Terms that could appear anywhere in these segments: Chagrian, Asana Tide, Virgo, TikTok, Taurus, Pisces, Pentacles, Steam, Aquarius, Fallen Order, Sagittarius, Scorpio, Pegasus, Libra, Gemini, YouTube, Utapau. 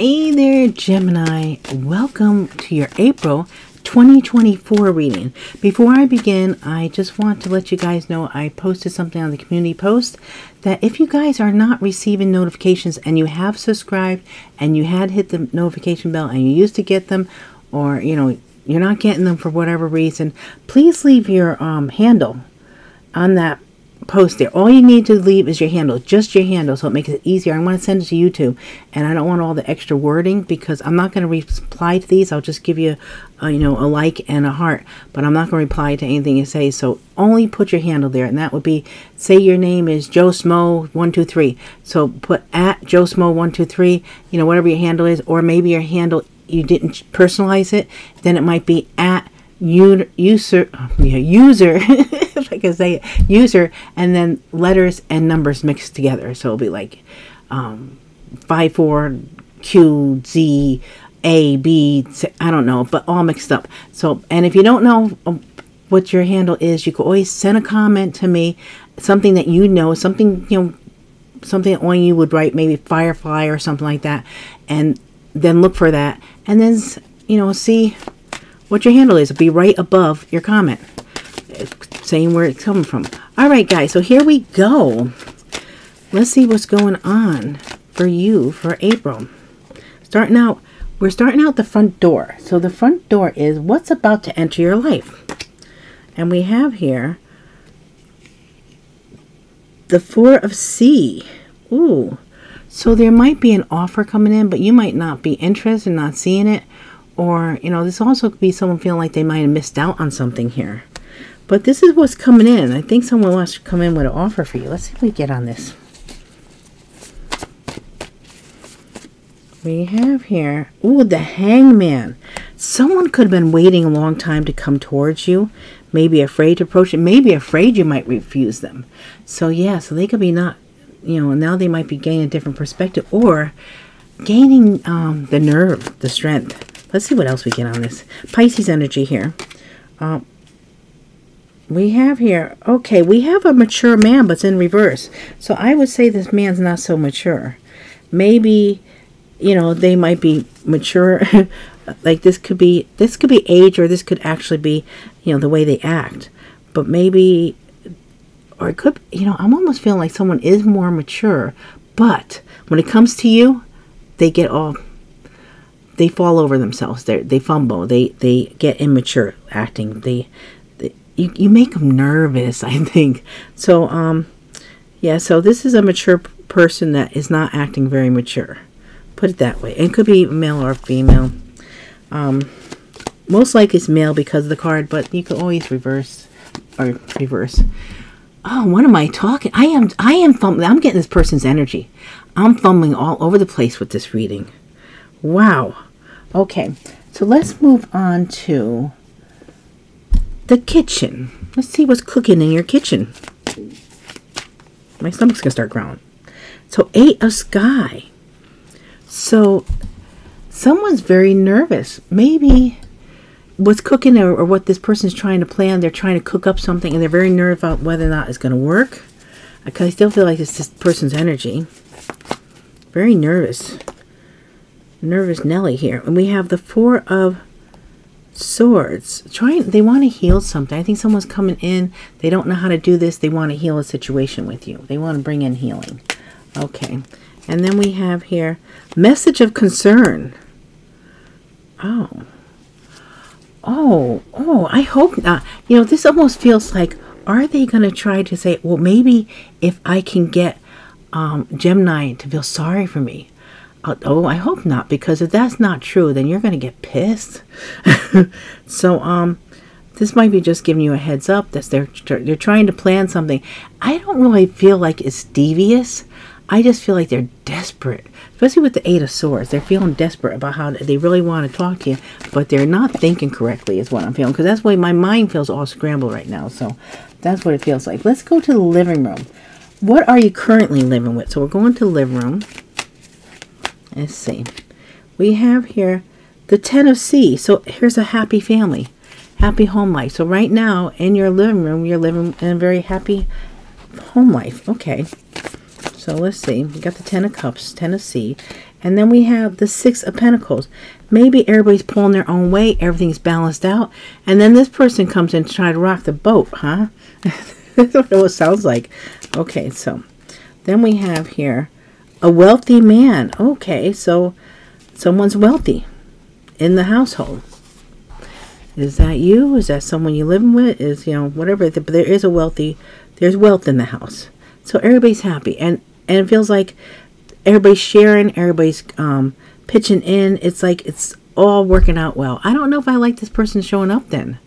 Hey there, Gemini. Welcome to your April 2024 reading. Before I begin, I just want to let you guys know I posted something on the community post that if you guys are not receiving notifications and you have subscribed and you had hit the notification bell and you used to get them, or you know, you're not getting them for whatever reason, please leave your handle on that post there. All you need to leave is your handle, just your handle, so it makes it easier. I want to send it to YouTube, and I don't want all the extra wording because I'm not going to reply to these. I'll just give you a like and a heart, but I'm not going to reply to anything you say. So only put your handle there, and that would be, say your name is Joe Smo 123. So put at Joe Smo 123. You know, whatever your handle is, or maybe your handle you didn't personalize it. Then it might be at user. If I can say it, user, and then letters and numbers mixed together. So it'll be like 54QZAB, I don't know, but all mixed up. So, and if you don't know what your handle is, you can always send a comment to me, something that you know, something, you know, something that only you would write, maybe Firefly or something like that, and then look for that, and then, you know, see what your handle is. It'll be right above your comment, saying where it's coming from. All right, guys, so here we go. Let's see what's going on for you for April. We're starting out the front door. So the front door is what's about to enter your life. And we have here the Four of C. Ooh. So there might be an offer coming in, but you might not be interested in not seeing it. Or, you know, this also could be someone feeling like they might have missed out on something here. But this is what's coming in. I think someone wants to come in with an offer for you. Let's see if we get on this. We have here, ooh, the Hangman. Someone could have been waiting a long time to come towards you. Maybe afraid to approach you. Maybe afraid you might refuse them. So, yeah, so they could be not, you know, now they might be gaining a different perspective. Or gaining the nerve, the strength. Let's see what else we get on this. Pisces energy here. We have here, okay, we have a mature man, but it's in reverse. So I would say this man's not so mature. Maybe, you know, they might be mature. Like this could be age, or this could actually be, you know, the way they act. But maybe, or it could, you know, I'm almost feeling like someone is more mature. But when it comes to you, they fall over themselves. They fumble. They get immature acting. You make them nervous, I think. So, yeah, so this is a mature person that is not acting very mature. Put it that way. It could be male or female. Most likely it's male because of the card, but you could always reverse. Oh, what am I talking? I am fumbling. I'm getting this person's energy. I'm fumbling all over the place with this reading. Wow. Okay, so let's move on to the kitchen. Let's see what's cooking in your kitchen. My stomach's gonna start growling. So Eight of Sky. So someone's very nervous. Maybe what's cooking or what this person's trying to plan, they're trying to cook up something and they're very nervous about whether or not it's gonna work. Because I still feel like it's this person's energy. Very nervous. Nervous Nelly here. And we have the Four of Swords. They want to heal something. I think someone's coming in. They don't know how to do this. They want to heal a situation with you. They want to bring in healing. Okay. And then we have here, message of concern. Oh. Oh, I hope not. You know, this almost feels like, are they going to try to say, well, maybe if I can get Gemini to feel sorry for me. Oh, I hope not, because if that's not true, then you're going to get pissed. So, this might be just giving you a heads up that they're trying to plan something. I don't really feel like it's devious. I just feel like they're desperate, especially with the Eight of Swords. They're feeling desperate about how they really want to talk to you, but they're not thinking correctly is what I'm feeling, because that's why my mind feels all scrambled right now. So that's what it feels like. Let's go to the living room. What are you currently living with? So we're going to the living room. Let's see. We have here the Ten of C. So here's a happy family, happy home life. So right now in your living room, you're living in a very happy home life. Okay. So let's see, we got the 10 of cups, 10 of C, and then we have the 6 of pentacles. Maybe everybody's pulling their own weight, everything's balanced out, and then this person comes in to try to rock the boat, huh? That's what it sounds like. Okay, so then we have here a wealthy man. Okay, so someone's wealthy in the household. Is that you? Is that someone you're living with? Is, you know, whatever, but there is a wealthy, there's wealth in the house. So everybody's happy, and it feels like everybody's sharing, everybody's pitching in. It's like it's all working out well. I don't know if I like this person showing up then.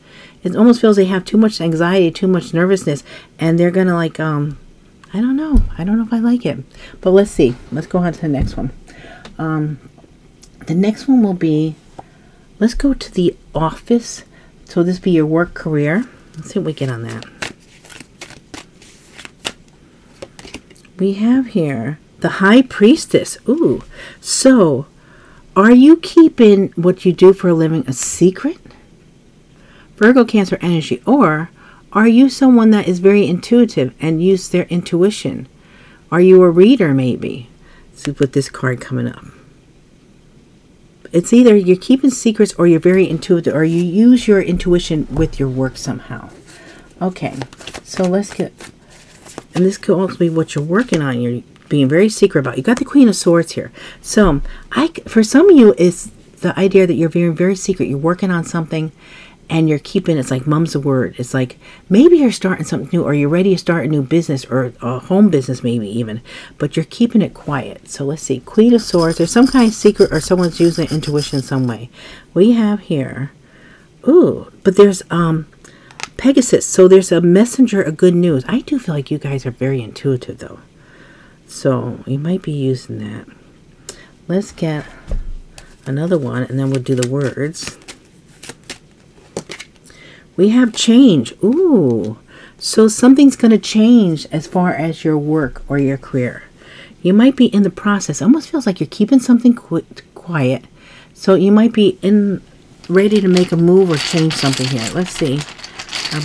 It almost feels they have too much anxiety, too much nervousness, and they're going to like, I don't know. I don't know if I like it. But let's see. Let's go on to the next one. The next one will be, let's go to the office. So this be your work career. Let's see what we get on that. We have here the High Priestess. Ooh. So are you keeping what you do for a living a secret? Virgo, Cancer energy. Or are you someone that is very intuitive and use their intuition? Are you a reader maybe? Let's see what this card coming up. It's either you're keeping secrets or you're very intuitive or you use your intuition with your work somehow. Okay, so let's get... And this could also be what you're working on. You're being very secret about. You got the Queen of Swords here. So for some of you, it's the idea that you're being very secret. You're working on something and you're keeping, it's like mum's a word. It's like maybe you're starting something new or you're ready to start a new business or a home business maybe even. But you're keeping it quiet. So let's see. Queen of Swords. There's some kind of secret or someone's using their intuition in some way. We have here. Ooh. But there's... Pegasus, so there's a messenger of good news. I do feel like you guys are very intuitive though. So you might be using that. Let's get another one and then we'll do the words. We have change. Ooh. So something's going to change as far as your work or your career. You might be in the process. It almost feels like you're keeping something quiet. So you might be ready to make a move or change something here. Let's see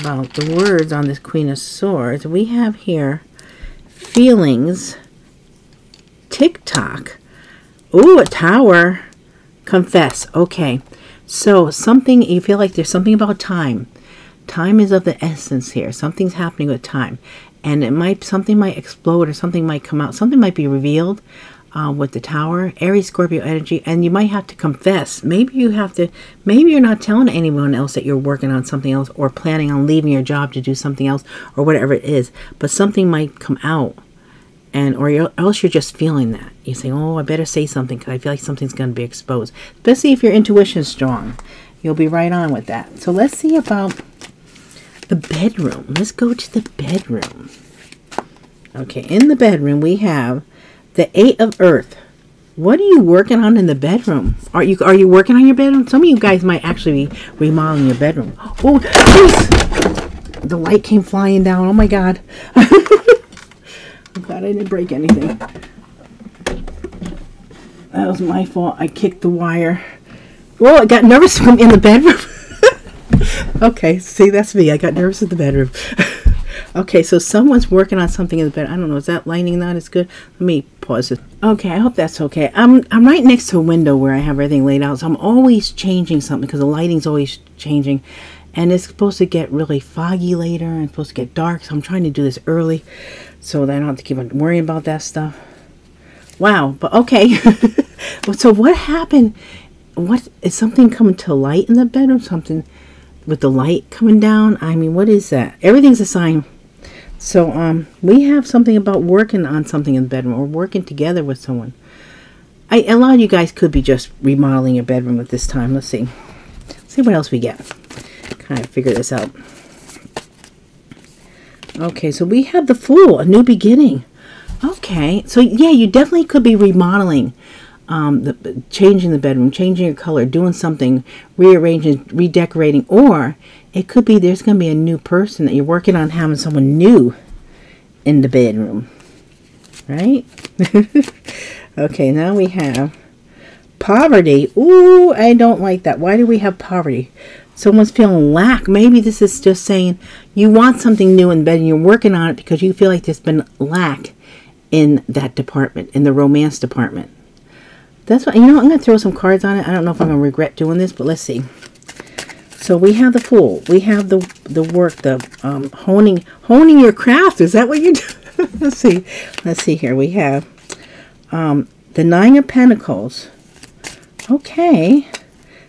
about the words on this Queen of Swords. We have here feelings, TikTok. Ooh, a tower. Confess. Okay. So something, you feel like there's something about time. Time is of the essence here. Something's happening with time. And it might, something might explode or something might come out. Something might be revealed with the tower. Aries, Scorpio energy. And you might have to confess. Maybe you have to, maybe you're not telling anyone else that you're working on something else or planning on leaving your job to do something else or whatever it is. But something might come out. And or else you're just feeling that. You say, oh, I better say something because I feel like something's going to be exposed. Especially if your intuition is strong. You'll be right on with that. So let's see about the bedroom. Let's go to the bedroom. Okay, in the bedroom we have the 8 of Earth. What are you working on in the bedroom? Are you working on your bedroom? Some of you guys might actually be remodeling your bedroom. Oh, geez. The light came flying down. Oh my God. I'm glad I didn't break anything. That was my fault. I kicked the wire. Whoa, I got nervous when I'm in the bedroom. Okay, see, that's me. I got nervous in the bedroom. Okay, so someone's working on something in the bed. I don't know. Is that lighting not as good? Let me pause it. Okay, I hope that's okay. I'm right next to a window where I have everything laid out, so I'm always changing something because the lighting's always changing. And it's supposed to get really foggy later and it's supposed to get dark, so I'm trying to do this early so that I don't have to keep on worrying about that stuff. Wow, but okay. So what happened? What is something coming to light in the bedroom? Something... with the light coming down. I mean, what is that? Everything's a sign. So we have something about working on something in the bedroom or working together with someone. A lot of you guys could be just remodeling your bedroom at this time. Let's see. Let's see what else we get. Kind of figure this out. Okay, so we have the Fool, a new beginning. Okay, so yeah, you definitely could be remodeling. Changing the bedroom, changing your color, doing something, rearranging, redecorating, or it could be there's going to be a new person that you're working on having someone new in the bedroom, right? Okay, now we have poverty. Ooh, I don't like that. Why do we have poverty? Someone's feeling lack. Maybe this is just saying you want something new in bed and you're working on it because you feel like there's been lack in that department, in the romance department. That's what, you know, I'm going to throw some cards on it. I don't know if I'm going to regret doing this, but let's see. So we have the Fool. We have the work, the honing your craft. Is that what you do? Let's see. Let's see here. We have the Nine of Pentacles. Okay.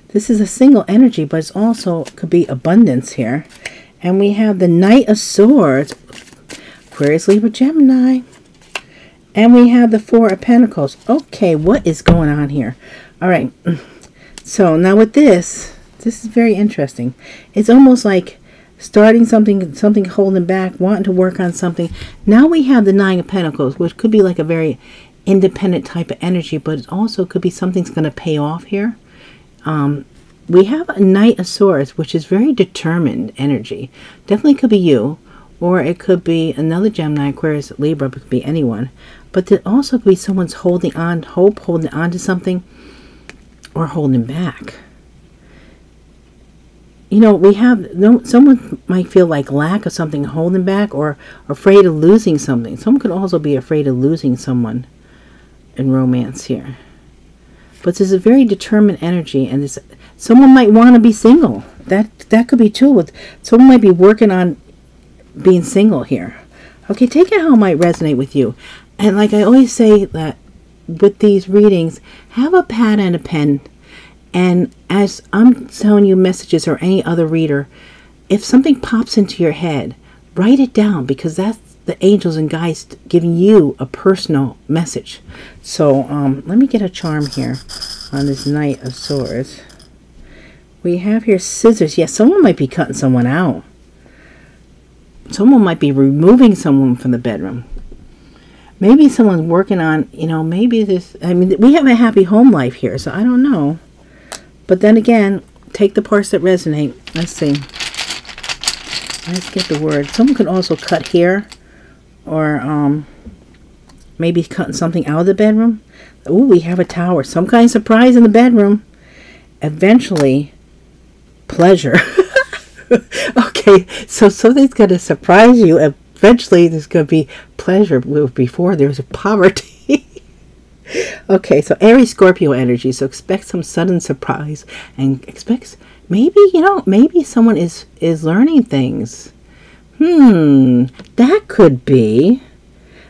This is a single energy, but it's also could be abundance here. And we have the Knight of Swords. Aquarius, Libra, Gemini. And we have the Four of Pentacles. Okay, what is going on here? All right. So now with this, this is very interesting. It's almost like starting something, something holding back, wanting to work on something. Now we have the Nine of Pentacles, which could be like a very independent type of energy, but it also could be something's going to pay off here. We have a Knight of Swords, which is very determined energy. Definitely could be you, or it could be another Gemini, Aquarius, Libra, but it could be anyone. But there also could be someone's holding on, hope, holding on to something, or holding back. You know, we have, no, someone might feel like lack of something, holding back, or afraid of losing something. Someone could also be afraid of losing someone in romance here. But there's a very determined energy, and this, someone might want to be single. That could be too. With someone might be working on being single here. Okay, take it how it might resonate with you. And like I always say that with these readings, have a pad and a pen. And as I'm telling you messages or any other reader, if something pops into your head, write it down, because that's the angels and guides giving you a personal message. So let me get a charm here on this Knight of Swords. We have here scissors. Yes, someone might be cutting someone out. Someone might be removing someone from the bedroom. Maybe someone's working on, you know, maybe this, I mean, we have a happy home life here, so I don't know. But then again, take the parts that resonate. Let's see. Let's get the word. Someone could also cut hair, or maybe cutting something out of the bedroom. Oh, we have a tower. Some kind of surprise in the bedroom. Eventually, pleasure. Okay, so something's going to surprise you. Eventually, there's going to be pleasure. Before, there was poverty. Okay, so Aries, Scorpio energy. So expect some sudden surprise, and expect maybe, you know, maybe someone is learning things. That could be.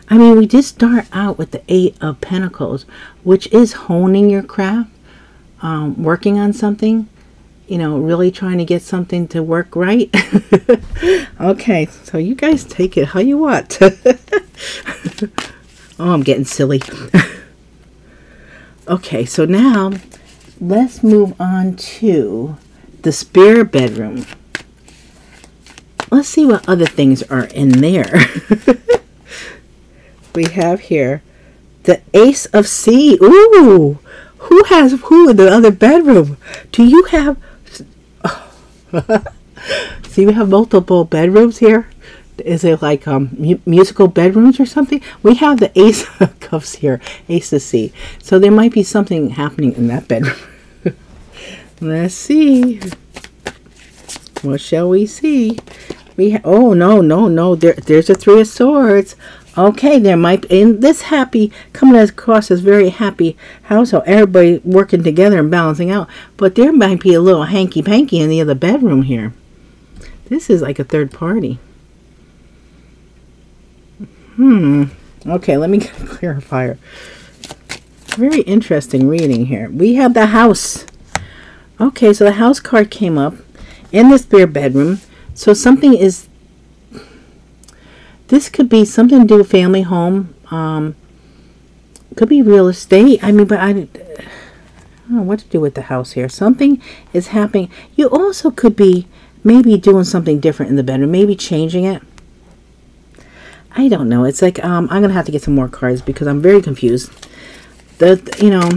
I mean, we did start out with the Eight of Pentacles, which is honing your craft, working on something, you know, really trying to get something to work right. Okay, so you guys take it how you want. Oh, I'm getting silly. Okay, so now let's move on to the spirit bedroom. Let's see what other things are in there. We have here the Ace of Sea. Ooh, who has who in the other bedroom? Do you have? Oh. See, we have multiple bedrooms here. Is it like musical bedrooms or something? We have the Ace of Cups here, Ace of Sea. So there might be something happening in that bedroom. Let's see. What shall we see? We oh no, there's a Three of Swords. Okay, there might be in this happy, coming across as very happy household, everybody working together and balancing out, but there might be a little hanky panky in the other bedroom here. This is like a third party. Okay, let me get a clarifier. Very interesting reading here. We have the house. Okay, so the house card came up in the spare bedroom. So something is, this could be something to do with family home. Could be real estate. I mean, but I don't know what to do with the house here. Something is happening. You also could be maybe doing something different in the bedroom, maybe changing it. I don't know. It's like, I'm going to have to get some more cards because I'm very confused. You know,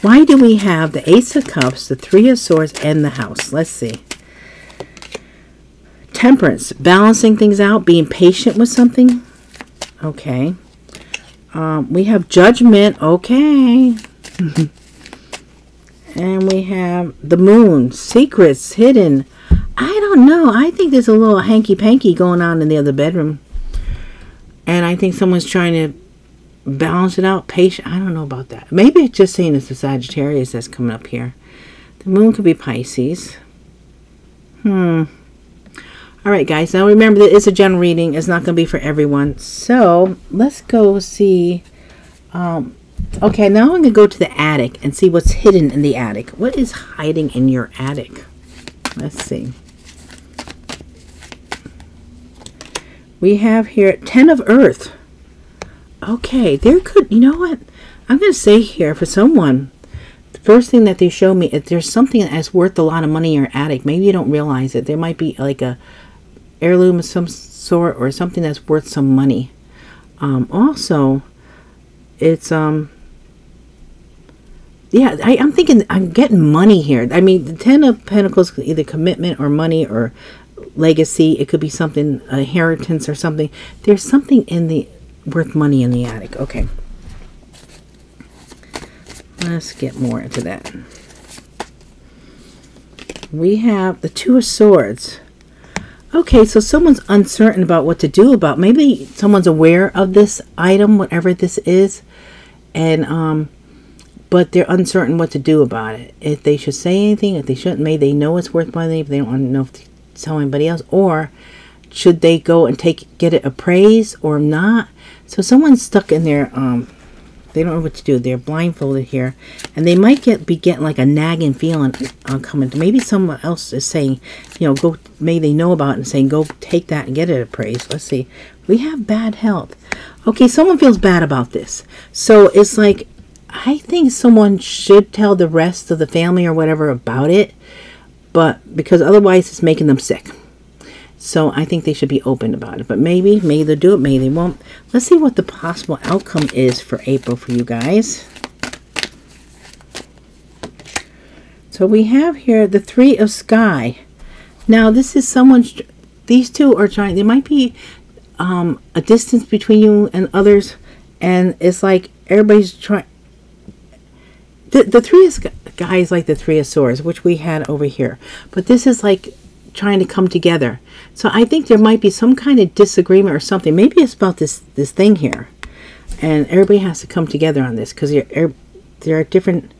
why do we have the Ace of Cups, the Three of Swords, and the house? Let's see. Temperance, balancing things out, being patient with something. Okay. We have Judgment. Okay. And we have the Moon, secrets, hidden. I don't know. I think there's a little hanky-panky going on in the other bedroom. And I think someone's trying to balance it out. Patient. I don't know about that. Maybe it's just saying it's a Sagittarius that's coming up here. The moon could be Pisces. All right, guys. Now, remember that it's a general reading. It's not going to be for everyone. So, let's go see. Okay, now I'm going to go to the attic and see what's hidden in the attic. What is hiding in your attic? Let's see. We have here 10 of Earth. Okay, there could, you know what? I'm going to say here for someone, the first thing that they show me is there's something that's worth a lot of money in your attic. Maybe you don't realize it. There might be like a heirloom of some sort or something that's worth some money. Also, it's, yeah, I'm thinking I'm getting money here. I mean, the 10 of Pentacles, either commitment or money or legacy. It could be something, inheritance or something. There's something in the worth money in the attic. Okay, let's get more into that. We have the 2 of Swords. Okay, so someone's uncertain about what to do about. Maybe someone's aware of this item, whatever this is, and but they're uncertain what to do about it. If they should say anything, if they shouldn't. Maybe they know it's worth money, but they don't want to know if they tell anybody else, or should they go and get it appraised or not? So someone's stuck in their they don't know what to do. They're blindfolded here, and they might be getting like a nagging feeling coming. Maybe someone else is saying, you know, go. Maybe they know about it and saying, go take that and get it appraised. Let's see. We have bad health. Okay, someone feels bad about this. So it's like, I think someone should tell the rest of the family or whatever about it, but because otherwise it's making them sick. So I think they should be open about it. But maybe they'll do it, maybe they won't. Let's see what the possible outcome is for April for you guys. So we have here the 3 of Sky. Now this is someone's, these two are trying, there might be a distance between you and others. And it's like everybody's trying. The 3 of Sky is like the 3 of Swords, which we had over here. But this is like trying to come together. So I think there might be some kind of disagreement or something. Maybe it's about this thing here, and everybody has to come together on this, because there are different,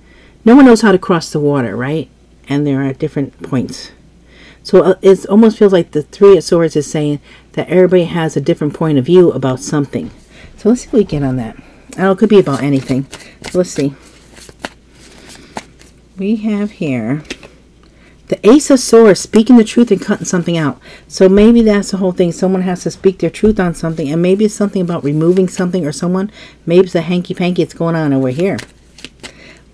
no one knows how to cross the water, right? And there are different points. So it almost feels like the 3 of Swords is saying that everybody has a different point of view about something. So let's see what we get on that. Oh, it could be about anything. So let's see. We have here the Ace of Swords, speaking the truth and cutting something out. So maybe that's the whole thing. Someone has to speak their truth on something. And maybe it's something about removing something or someone. Maybe it's a hanky-panky that's going on over here.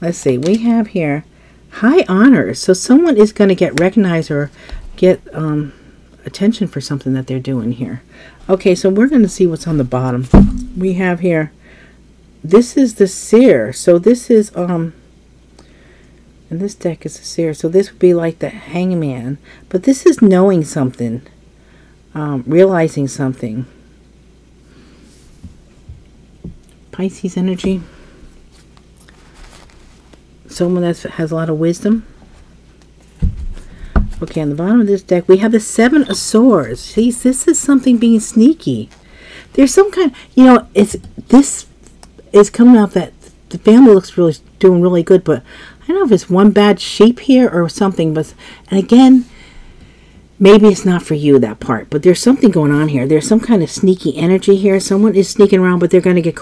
Let's see. We have here high honors. So someone is going to get recognized or get attention for something that they're doing here. Okay, so we're going to see what's on the bottom. We have here, this is the Seer. So this is... And this deck is a Seer, so this would be like the Hangman. But this is knowing something, realizing something. Pisces energy. Someone that has a lot of wisdom. Okay, on the bottom of this deck, we have the 7 of Swords. See, this is something being sneaky. There's some kind, you know, this is coming up that the family looks really doing really good, but I don't know if it's one bad sheep here or something, but, and again, maybe it's not for you, that part, but there's something going on here. There's some kind of sneaky energy here. Someone is sneaking around, but they're going to get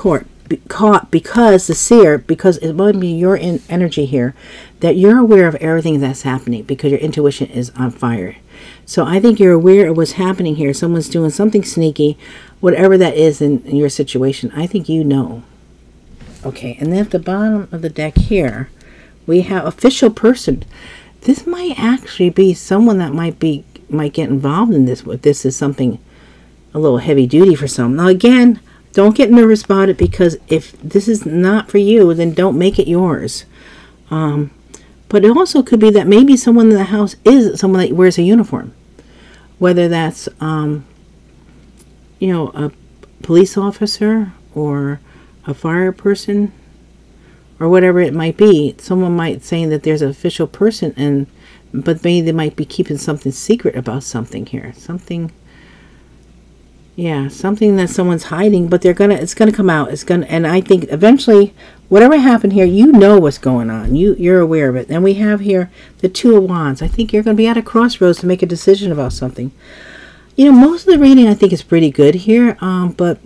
caught because the Seer, because it might be your energy here, that you're aware of everything that's happening because your intuition is on fire. So I think you're aware of what's happening here. Someone's doing something sneaky, whatever that is in your situation. I think you know. Okay, and then at the bottom of the deck here, we have official person. This might actually be someone that might get involved in this. This is something a little heavy duty for some. Now again, don't get nervous about it, because if this is not for you, then don't make it yours. But it also could be that maybe someone in the house is someone that wears a uniform, whether that's you know, a police officer or a fire person, or whatever it might be. Someone might saying that there's an official person, and but maybe they might be keeping something secret about something here. Something, Yeah, something that someone's hiding, but it's gonna come out. And I think eventually, whatever happened here, you know what's going on. You're aware of it. Then we have here the Two of Wands. I think you're gonna be at a crossroads to make a decision about something. You know, most of the reading I think is pretty good here, but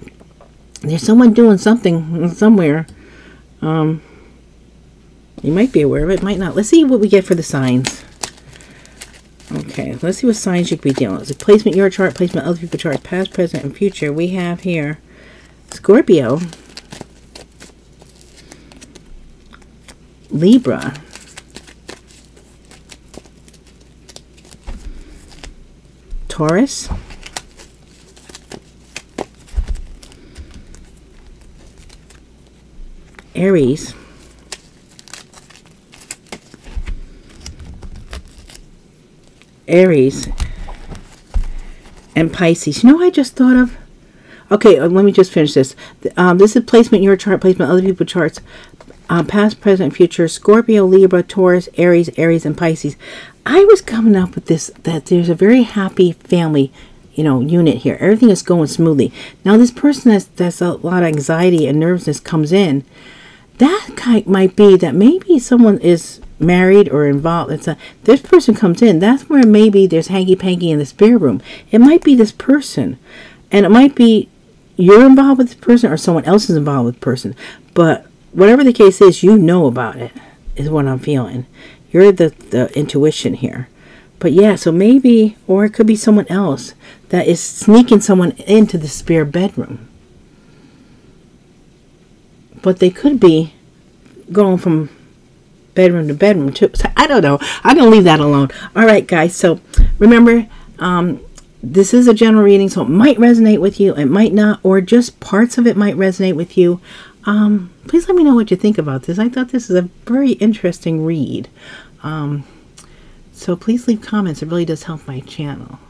there's someone doing something somewhere. You might be aware of it, might not. Let's see what we get for the signs. Okay, let's see what signs you could be dealing with. It's a placement, your chart, placement, other people's chart, past, present, and future. We have here Scorpio, Libra, Taurus, Aries, and Pisces. You know what I just thought of? Okay, let me just finish this. This is placement, your chart, placement, other people's charts, past, present, future, Scorpio, Libra, Taurus, Aries, and Pisces. I was coming up with this, that there's a very happy family, you know, unit here. Everything is going smoothly. Now, this person that's a lot of anxiety and nervousness comes in. That kind might be that maybe someone is married or involved. This person comes in. That's where maybe there's hanky-panky in the spirit room. It might be this person. And it might be you're involved with this person or someone else is involved with the person. But whatever the case is, you know about it is what I'm feeling. You're the intuition here. But yeah, so maybe, or it could be someone else that is sneaking someone into the spare bedroom. But they could be going from bedroom to bedroom too. So I don't know. I'm going to leave that alone. All right, guys. So remember, this is a general reading, so it might resonate with you. It might not, or just parts of it might resonate with you. Please let me know what you think about this. I thought this is a very interesting read. So please leave comments. It really does help my channel.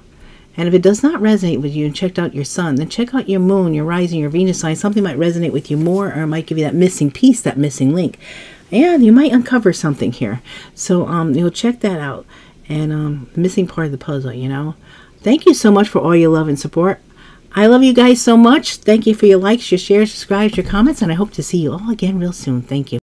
And if it does not resonate with you and checked out your sun, then check out your moon, your rising, your Venus sign. Something might resonate with you more, or it might give you that missing piece, that missing link. And you might uncover something here. So you'll check that out. And missing part of the puzzle, you know. Thank you so much for all your love and support. I love you guys so much. Thank you for your likes, your shares, subscribes, your comments, and I hope to see you all again real soon. Thank you.